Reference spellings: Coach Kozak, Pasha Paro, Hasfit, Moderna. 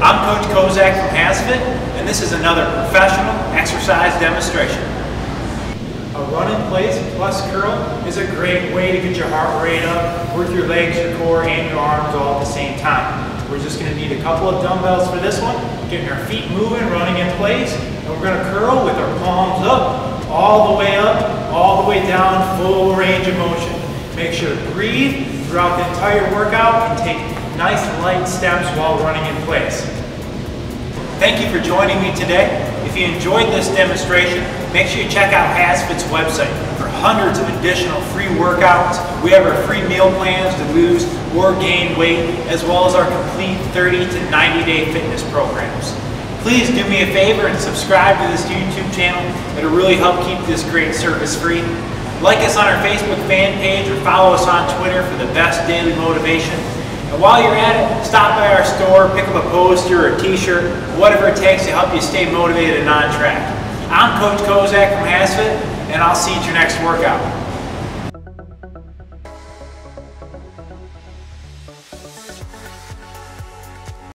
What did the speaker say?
I'm Coach Kozak from Hasfit, and this is another professional exercise demonstration. A run in place plus curl is a great way to get your heart rate up, work your legs, your core, and your arms all at the same time. We're just going to need a couple of dumbbells for this one, getting our feet moving, running in place, and we're going to curl with our palms up, all the way down, full range of motion. Make sure to breathe throughout the entire workout and take nice light steps while running in place. Thank you for joining me today. If you enjoyed this demonstration, make sure you check out Hasfit's website for hundreds of additional free workouts. We have our free meal plans to lose or gain weight, as well as our complete 30 to 90 day fitness programs. Please do me a favor and subscribe to this YouTube channel. It'll really help keep this great service free. Like us on our Facebook fan page or follow us on Twitter for the best daily motivation. And while you're at it, stop by our store, pick up a poster or a t-shirt, whatever it takes to help you stay motivated and on track. I'm Coach Kozak from Hasfit, and I'll see you at your next workout.